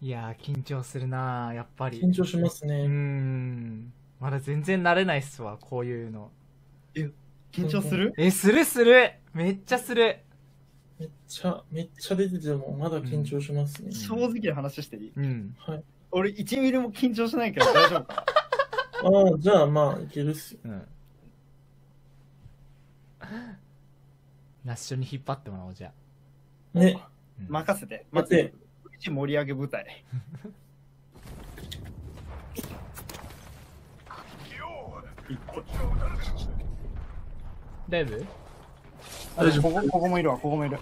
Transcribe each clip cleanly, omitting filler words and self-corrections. いやー、緊張するなー、やっぱり。緊張しますね。まだ全然慣れないっすわ、こういうの。え、緊張する？するする、めっちゃする。めっちゃ出ててもまだ緊張しますね。正直な話していい？はい。俺1ミリも緊張しないから大丈夫かな。ああ、じゃあまあいけるっすよ。ナッシュに引っ張ってもらおう、じゃあ。ね。任せて。待て。うち盛り上げ舞台。だいぶ？ここもいるわ、ここもいる。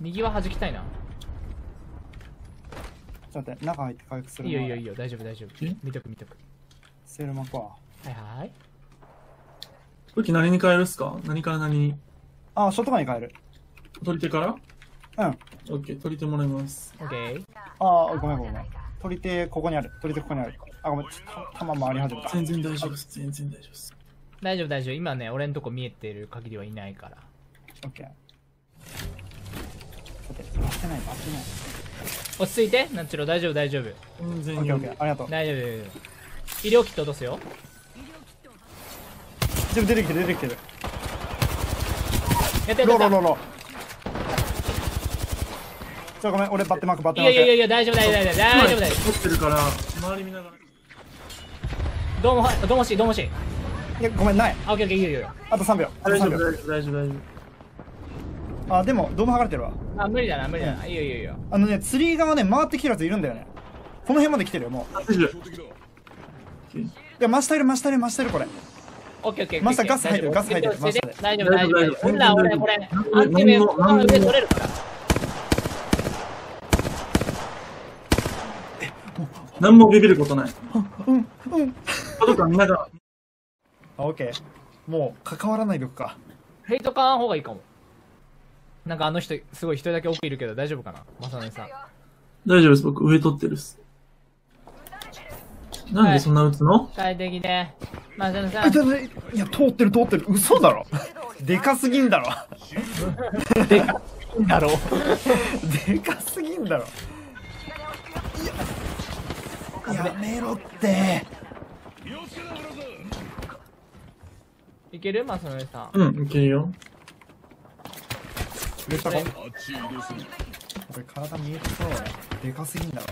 右は弾きたいな。ちょっと待って、中入って回復する。いいよ、大丈夫、大丈夫。見とく。セールマコア。はい。武器何に変えるっすか？何から何に？あ、ショットガンに変える。取り手から？オッケー、取り手もらいます。オッケー。ああ、ごめん。取り手、ここにある。あ、ごめん、ちょっと、弾回り始めた。全然大丈夫っす。大丈夫。今ね、俺んとこ見えてる限りはいないから。オッケー。待ってない。落ち着いて、なんちろ、大丈夫。全然。オッケー、ありがとう。大丈夫。医療キット落とすよ。全部出てきてる。やった。ちょ、ごめん、俺バッテマーク。いや、大丈夫。落ちてるから、周り見ながら。どうもし。いや、ごめん、ない。あ、オッケー、いいよ。あと3秒。大丈夫。あ、でもドーム剥がれてるわ。あ、無理だな。いいよ。あのね、釣り側ね、回ってきてるやついるんだよね。この辺まで来てるよ、もう。いや、真下いる、これ。オッケー。真下ガス入ってる。大丈夫。ほんなら俺これ、アンティメンの上取れるから。何もビビることない。パトカー見ながら。オッケー、もう関わらないでおくか。ヘイトかん方がいいかも。なんかあの人すごい一人だけ奥いるけど大丈夫かな、マサネさん。大丈夫です、僕上取ってるっす。なんでそんな打つの？快適ね。マサネさん。いや通ってる。嘘だろ。でかすぎんだろ。やめろって。いける？マサノリさん。いけるよ。これ体見えてそうだね。でかすぎんだろ。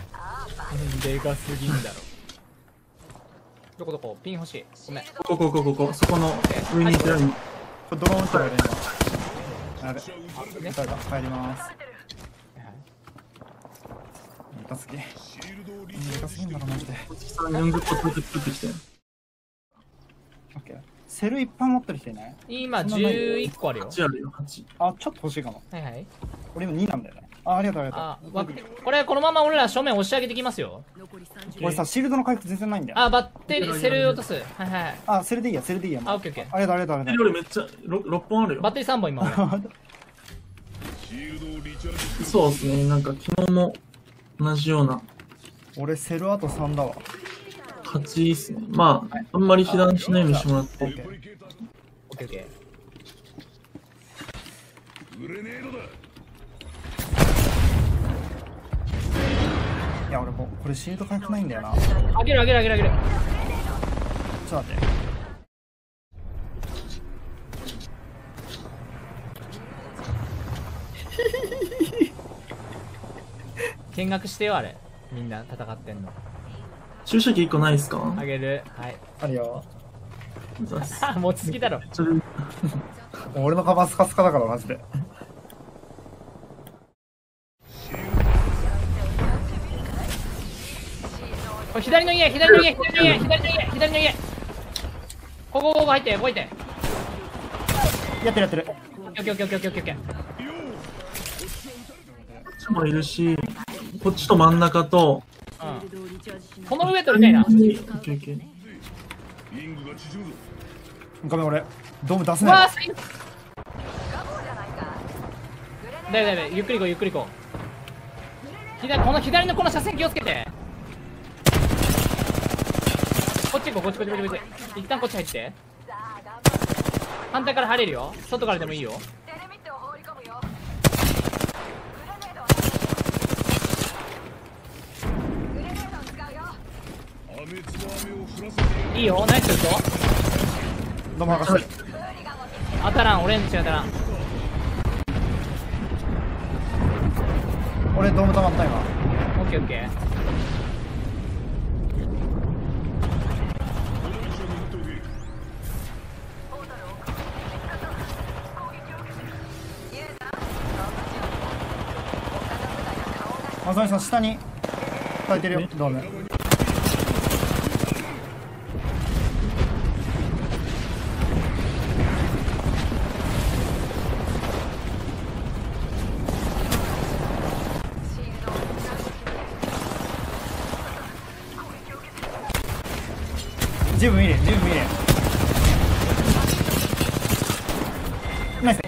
どこピン欲しい。ごめん。ここ。そこの上にいたように。これドローンしたらね。あれ。入ります。でかすぎんだろ、マジで。40個取ってきて。オッケー。セルいっぱい持ってる人いない？今11個あるよ。8あるよ。あ、ちょっと欲しいかも。はい。俺今2なんだよね。あ、ありがとう。これこのまま俺ら正面押し上げてきますよ。俺さ、シールドの回復全然ないんだよ。あ、バッテリー、セル落とす。はい。あ、セルでいいや。あ、オッケー。ありがとう。俺めっちゃ6本あるよ。バッテリー3本今。そうですね。なんか昨日も同じような。俺セルあと3だわ。8いいっすね。まあ、あんまり被弾しないようにしてもらって。オッケー。いや、俺もうこれシールド回復ないんだよな。あげる。ちょっと待って。見学してよ、あれ。みんな戦ってんの。注射器1個ないですか？あげる。はい。あるよ。もう続きだろ。俺のカバンスカスカだからマジで。左の家。ここ入って。やってる。オッケー。こっちもいるし、こっちと真ん中と。この上取りたいな。ごめん、俺ドーム出せない。だいぶゆっくり行こう。この車線気をつけて。こっち。一旦こっち入って。反対から入れるよ。外からでもいいよ。トどうも博士。当たらん、オレンジが当たらん。俺ドーム溜まった今。オッケーオッケー。マサミさん下に叩いてるよドーム。十分いいね、十分いいね。ナイス。よ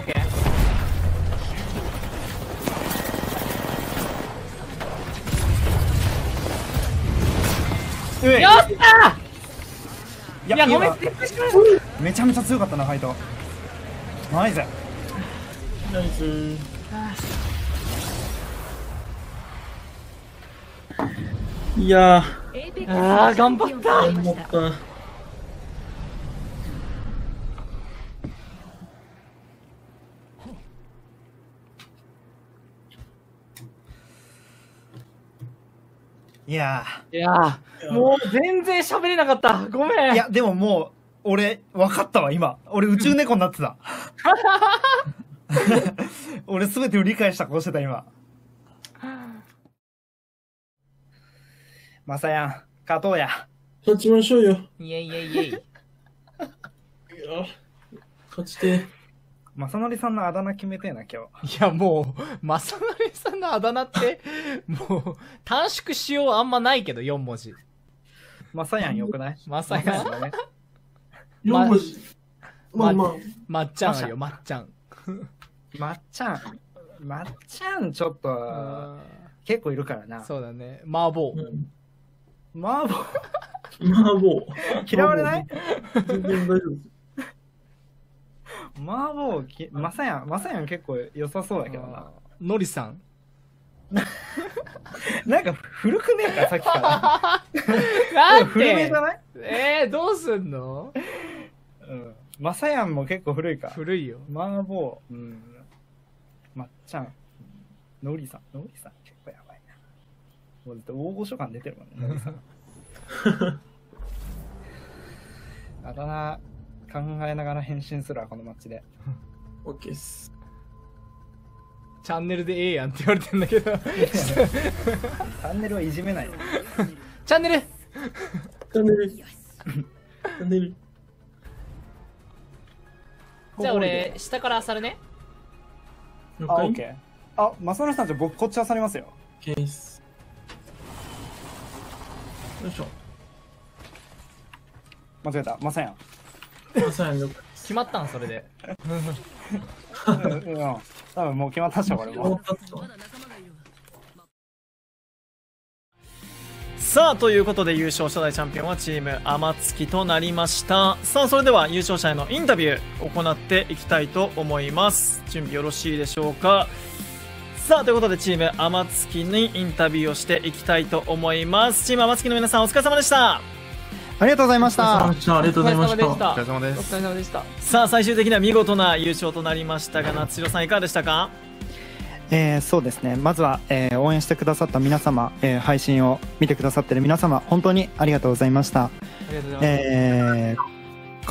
っしゃー。いやごめん、めちゃめちゃ強かったなファイト。ナイス。ナイスー。いやー、あー頑張った。頑張った。いやーもう全然喋れなかったごめん。いやでももう俺分かったわ今。俺宇宙猫になってた俺全てを理解した顔してた今。マサヤン勝とうや。勝ちましょうよ。いやいやいやいや勝ちて。マサノリさんのあだ名決めてえな今日。いやもうマサノリさんのあだ名ってもう短縮しようあんまないけど4文字。マサヤンよくない？マサヤンだね。4文字。まっちゃんよまっちゃん。まっちゃんちょっと結構いるからな。そうだね。マーボー。マーボー。マーボー。嫌われない？全然大丈夫です。マーボー、マサヤン結構良さそうだけどな。ノリさんなんか古くねえかさっきから古めじゃない？どうすんの？うん、マサヤンも結構古いか。古いよ。マーボー、うん、まっちゃん、ノリさん結構やばいな。もうずっと大御所感出てるもんねノリさんあだ名考えながら返信するわこのマッチで。オッケーっす。チャンネルでええやんって言われてんだけど。チャンネルはいじめない。チャンネル。チャンネル。じゃあ俺下から漁るね。あ、オッケー。あ、マサノリさんじゃ僕こっち漁りますよ。オッケーっす。よいしょ。間違えた。マサヤン。決まったんそれで多分もう決まったっしょこれも。さあということで優勝初代チャンピオンはチーム天月となりました。さあそれでは優勝者へのインタビュー行っていきたいと思います。準備よろしいでしょうか。さあということでチーム天月にインタビューをしていきたいと思います。チーム天月の皆さんお疲れ様でした。ありがとうございました。ありがとうございました。お疲れ様です。お疲れ様でした。さあ最終的には見事な優勝となりましたが、夏代さんいかがでしたか？そうですね。まずは、応援してくださった皆様、配信を見てくださってる皆様、本当にありがとうございました。こ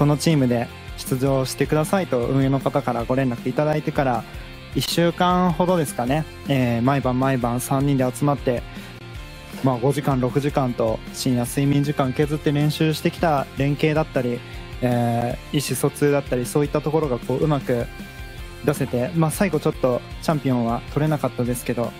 のチームで出場してくださいと運営の方からご連絡いただいてから1週間ほどですかね。毎晩3人で集まって。まあ5時間6時間と深夜睡眠時間削って練習してきた連携だったり、意思疎通だったりそういったところがこううまく出せて、まあ、最後ちょっとチャンピオンは取れなかったですけど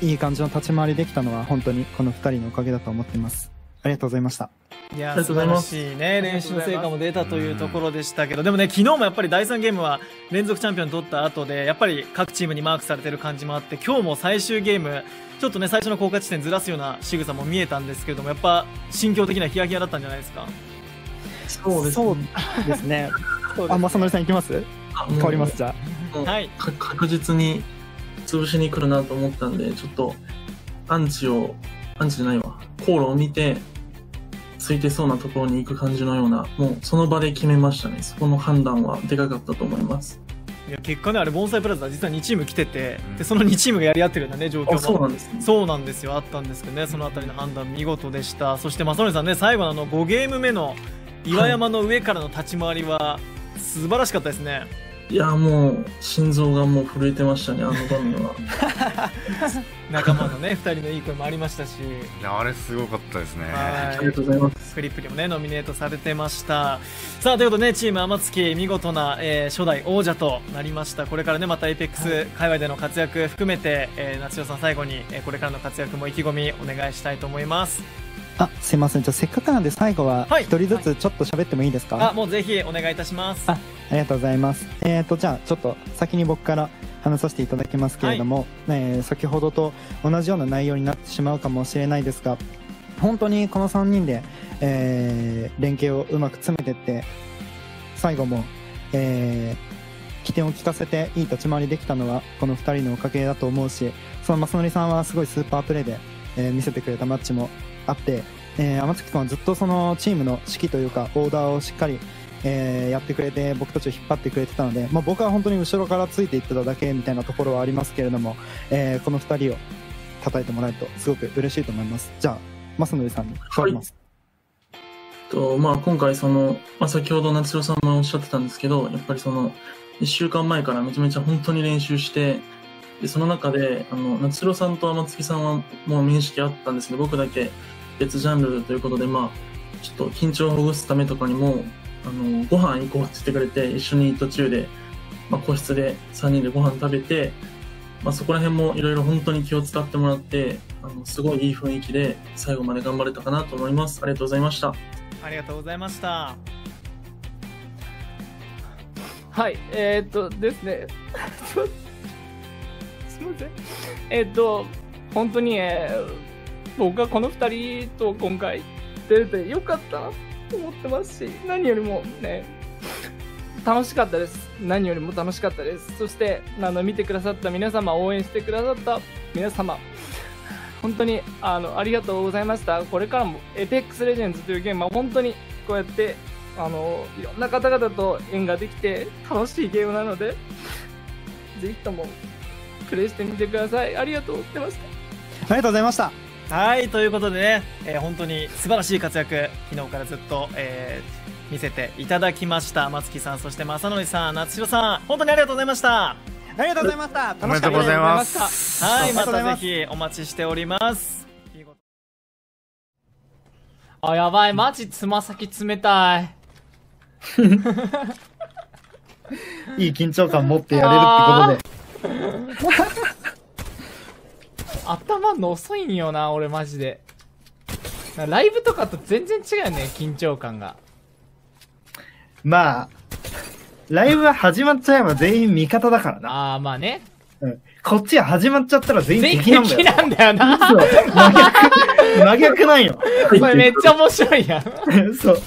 いい感じの立ち回りできたのは本当にこの2人のおかげだと思ってます。ありがとうございました。いや素晴らしいね、練習の成果も出たというところでしたけど、でもね昨日もやっぱり第3ゲームは連続チャンピオン取った後でやっぱり各チームにマークされてる感じもあって、今日も最終ゲームちょっとね最初の降下地点ずらすような仕草も見えたんですけれども、やっぱ心境的なヒヤヒヤだったんじゃないですか。そうですねあ、まさのりさんいきます？変わります。じゃあはい確実に潰しに来るなと思ったんで、ちょっとアンチじゃないわ、コールを見てついてそうなところに行く感じのような、もうその場で決めましたね。そこの判断はでかかったと思います。いや結果ね、あれ盆栽プラザ実は2チーム来てて、でその2チームがやり合ってるような、ね、状況もそうなんですよあったんですけどね、そのあたりの判断見事でした。そして雅紀さんね、最後の5ゲーム目の岩山の上からの立ち回りは素晴らしかったですね。いやもう心臓がもう震えてましたね、あの場面は。仲間のね、2人のいい声もありましたし、いやあれすごかったですね。ありがとうございます。フリップにもねノミネートされてました。さあということで、ね、チーム天月見事な、初代王者となりました。これからねまた APEX 界隈での活躍含めて、夏代さん最後に、これからの活躍も意気込みお願いしたいと思います。あ、すいません、じゃあせっかくなんで最後は一人ずつちょっと喋ってもいいですか。はい、あ、もうぜひお願いいたします。 ありがとうございます。じゃあちょっと先に僕から話させていただきますけれども、はい、先ほどと同じような内容になってしまうかもしれないですが、本当にこの3人で、連携をうまく詰めていって最後も、起点を利かせていい立ち回りできたのはこの2人のおかげだと思うし、その雅紀さんはすごいスーパープレーで、見せてくれたマッチもあって、天月君はずっとそのチームの指揮というかオーダーをしっかり、やってくれて僕たちを引っ張ってくれてたので、まあ、僕は本当に後ろからついていってただけみたいなところはありますけれども、この2人を叩いてもらえるとすごく嬉しいと思います。じゃあ雅紀さんに代わります、今回その、先ほど夏代さんもおっしゃってたんですけど、やっぱりその1週間前からめちゃめちゃ本当に練習して、でその中で夏代さんと天月さんはもう面識あったんですけど、僕だけ別ジャンルということで、ちょっと緊張をほぐすためとかにもご飯行こうって言ってくれて、一緒に途中で、個室で3人でご飯食べて、そこら辺もいろいろ本当に気を使ってもらって、すごいいい雰囲気で最後まで頑張れたかなと思います。ありがとうございました。ありがとうございました。はいですねすみません本当に僕はこの2人と今回出れてよかったなと思ってますし、何よりもね楽しかったです。何よりも楽しかったです。そして見てくださった皆様、応援してくださった皆様、本当にありがとうございました。これからも APEX レジェンズというゲームは本当にこうやっていろんな方々と縁ができて楽しいゲームなので、ぜひともプレイしてみてください。ありがとうございました。ありがとうございました。はい、ということでね、本当に素晴らしい活躍、昨日からずっと、見せていただきました。天月さん、そして雅紀さん、夏代さん、本当にありがとうございました。ありがとうございました。楽しかったです。はい、またぜひお待ちしております。あ、やばい、マジつま先冷たい。いい緊張感持ってやれるってことで。頭の遅いんよな俺マジで。ライブとかと全然違うね、緊張感が。まあライブは始まっちゃえば全員味方だからな。ああまあね、うん、こっちは始まっちゃったら全員敵なんだよな。真逆なんよこれめっちゃ面白いやん。そう